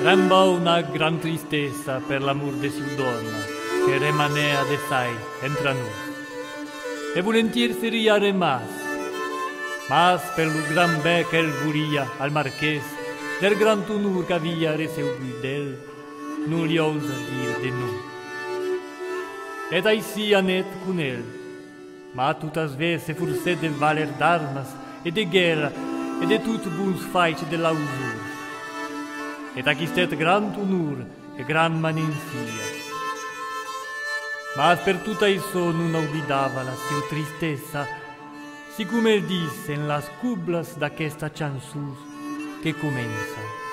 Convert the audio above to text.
Rambo una gran tristezza per l'amor de su donna, che remanea desai entra nus. E volentier seria remas, mas per lo gran be che el vuria al marchés, del gran tunur c'avia reseubi del, nu li osa dir de nu. Et aisia net cun el, ma tutas vese furse de valer d'armas, e de guerra, e de tut buns faici de la usura. Et achistet gran tunur e gran manensia. Ma per tutta esso non audidava la sua tristezza, sicume disse in las cublas d'aquesta chansus che comenza.